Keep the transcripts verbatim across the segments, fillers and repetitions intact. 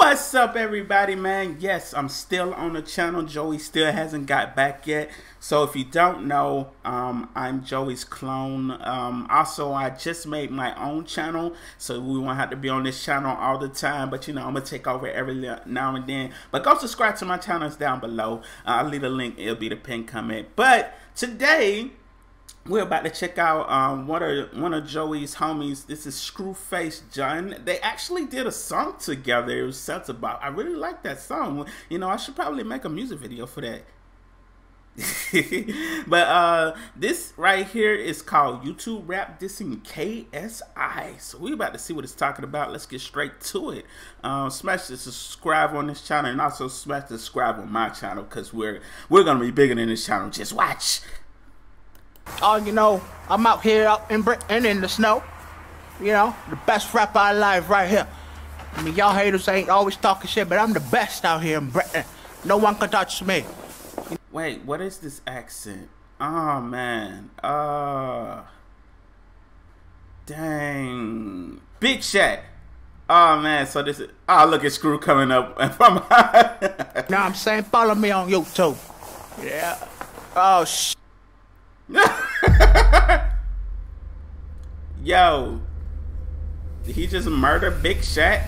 What's up, everybody, man? Yes, I'm still on the channel. Joey still hasn't got back yet. So if you don't know, um, I'm Joey's clone. Um, also, I just made my own channel, so we won't have to be on this channel all the time. But, you know, I'm going to take over every now and then. But go subscribe to my channels down below. Uh, I'll leave a link. It'll be the pinned comment. But today, we're about to check out um, one of one of Joey's homies. This is Scru Face Jean. They actually did a song together. It was Sets About. I really like that song. You know, I should probably make a music video for that. But uh, this right here is called YouTube Rap Dissing K S I. So we're about to see what it's talking about. Let's get straight to it. Um, smash the subscribe on this channel, and also smash the subscribe on my channel, because we're we're gonna be bigger than this channel. Just watch. Oh, you know, I'm out here out in Britain in the snow. You know, the best rapper alive right here. I mean, y'all haters ain't always talking shit, but I'm the best out here in Britain. No one can touch me. Wait, what is this accent? Oh, man. Uh, dang. Big Shat. Oh, man, so this is... Oh, look at Screw coming up. Now I'm saying, follow me on YouTube. Yeah. Oh, shit. Yo, did he just murder Big Shat?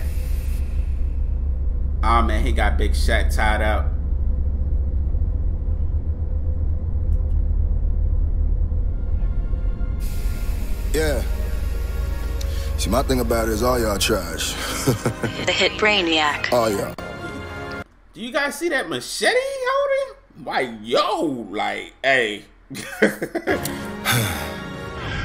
Oh man, he got Big Shat tied up. Yeah. See, my thing about it is all y'all trash. The hit Brainiac. Oh yeah. Do you guys see that machete he holding? Why, yo, like, hey.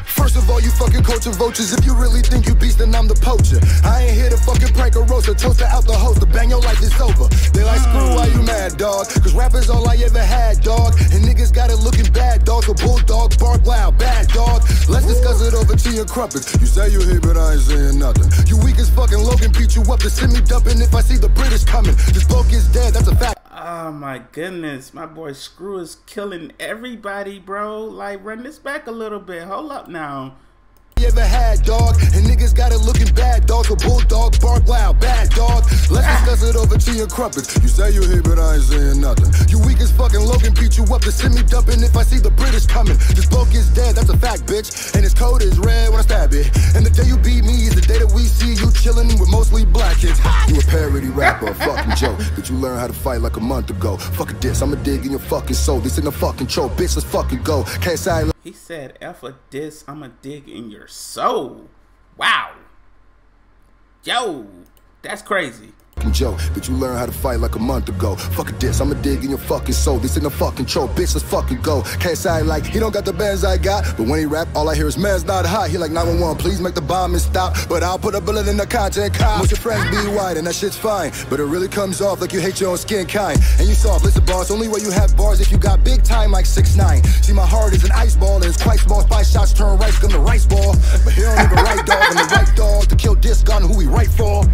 First of all, you fucking culture vultures. If you really think you beast, then I'm the poacher. I ain't here to fucking prank a roaster, toaster out the host, to bang your life is over. They like, Screw, why you mad, dog? Cause rap is all I ever had, dog. And niggas got it looking bad, dog. A bulldog bark loud, bad dog. Let's discuss it over tea and crumpets. You say you here, but I ain't saying nothing. You weak as fucking Logan, beat you up to send me dumping if I see the British coming. This bloke is dead, that's a fact. Oh my goodness, my boy Screw is killing everybody, bro. Like, run this back a little bit. Hold up now. You ever had, dog? And niggas got it looking bad, dog. A bulldog bark loud, bad dog. Let's discuss it over tea and crumpets. You say you here, but I ain't saying nothing. You weak as fucking Logan, beat you up to send me dumping if I see the British coming. This bloke is dead, that's a fact, bitch. And his coat is red when I stab it. And the day you beat me is the day that we see you chilling with mostly black kids. You a parody rapper, a fucking joke. Did you learn how to fight like a month ago? Fuck a diss, I'ma dig in your fucking soul. This ain't a fucking troll, bitch, let's fucking go. K S I. He said, F a diss, I'ma dig in your soul. Wow. Yo, that's crazy. Joe, but you learn how to fight like a month ago. Fuck a diss, I'ma dig in your fucking soul. This ain't a fucking troll, bitch, let's fucking go. K S I like, he don't got the bands I got, but when he rap, all I hear is man's not hot. He like nine one one, please make the bombing stop, but I'll put a bullet in the content cop. Most your friends be white and that shit's fine, but it really comes off like you hate your own skin kind. And you soft, listen bars, only way you have bars if you got big time like six nine. See, my heart is an ice ball and it's quite small. Five shots turn Rice Gum to Rice Ball, but he don't even right dog. I'm the right dog to kill this gun who we right for.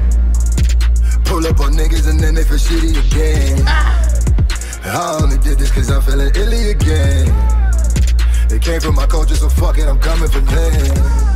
Pull up on niggas and then they feel shitty again. I only did this cause I'm feeling illy again. It came from my culture, so fuck it, I'm coming from them.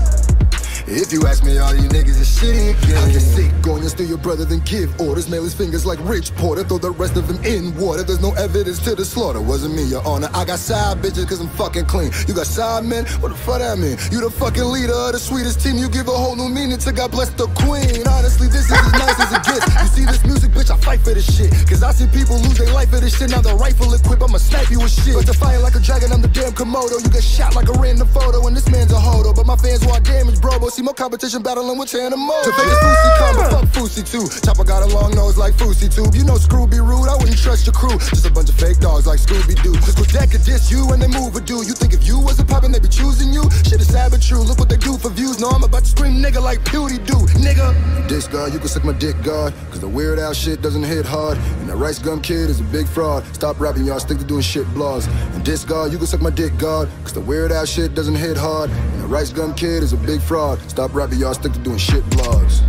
If you ask me, all you niggas is shitty again. I get sick on you, steal your brother, then give orders. Mail his fingers like Rich Porter, throw the rest of them in water. There's no evidence to the slaughter, wasn't me, your honor. I got side bitches cause I'm fucking clean. You got side men? What the fuck that mean? You the fucking leader of the sweetest team. You give a whole new meaning to God bless the queen. Honestly, this is as nice as it gets. You see this music, bitch, I fight for this shit. Cause I see people lose their life for this shit. Now the rifle equipped, I'ma snipe you with shit. But defying like a dragon, I'm the damn Komodo. You get shot like a random photo, and this man's a hodo. But my fans want damage, bro. See more competition battling with Tana Mongeau. To fake a Fousey combo, fuck Fousey too. Chopper got a long nose like Fousey tube. You know Screw be rude, I wouldn't trust your crew. Just a bunch of fake dogs like Scooby Doo. Cause that could diss you and they move a do. You think if you wasn't poppin', they be choosing you? Shit is sad but true, look what they do for views. No, I'm about to scream nigga like PewDiePie, nigga. Diss God, you can suck my dick God. Cause the weird out shit doesn't hit hard. And that Rice Gum kid is a big fraud. Stop rapping y'all, stick to doing shit blogs. And diss God, you can suck my dick God. Cause the weird out shit doesn't hit hard. And that Rice Gum kid is a big fraud. Stop rapping, y'all stick to doing shit vlogs.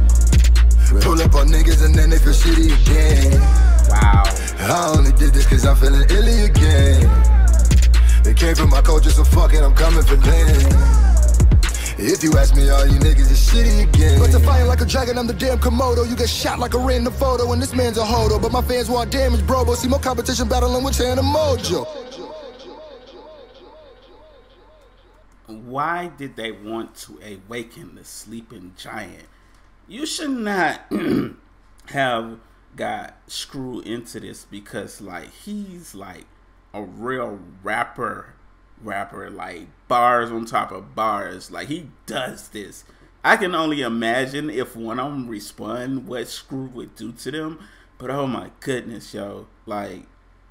Really? Pull up on niggas and then they feel shitty again. Wow. I only did this cause I'm feeling illy again. It came from my culture, so fuck it, I'm coming for them. If you ask me, all you niggas is shitty again. But to fight like a dragon, I'm the damn Komodo. You get shot like a random photo, and this man's a hodo. But my fans want damage, bro. But see more competition battling with Tana Mongeau. Why did they want to awaken the sleeping giant? You should not have got screwed into this, because like he's like a real rapper rapper like bars on top of bars. Like he does this. I can only imagine if one of them respond what Scru would do to them. But oh my goodness, yo, like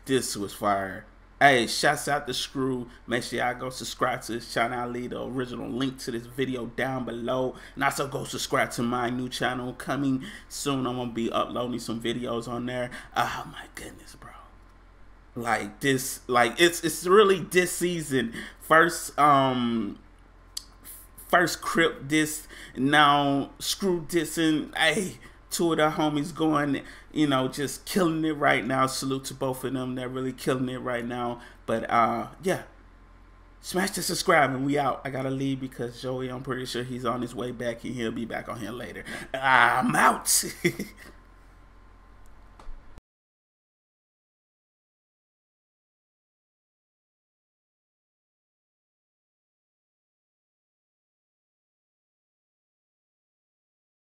this was fire. Hey, shouts out to Scru. Make sure y'all go subscribe to his channel. I'll leave the original link to this video down below. And also go subscribe to my new channel coming soon. I'm going to be uploading some videos on there. Oh my goodness, bro. Like this, like it's it's really this season. First, um, first Crip diss, now Scru dissing. Hey, two of the homies going, you know, just killing it right now. Salute to both of them. They're really killing it right now. But, uh, yeah. Smash the subscribe and we out. I gotta leave because Joey, I'm pretty sure he's on his way back and he'll be back on here later. I'm out.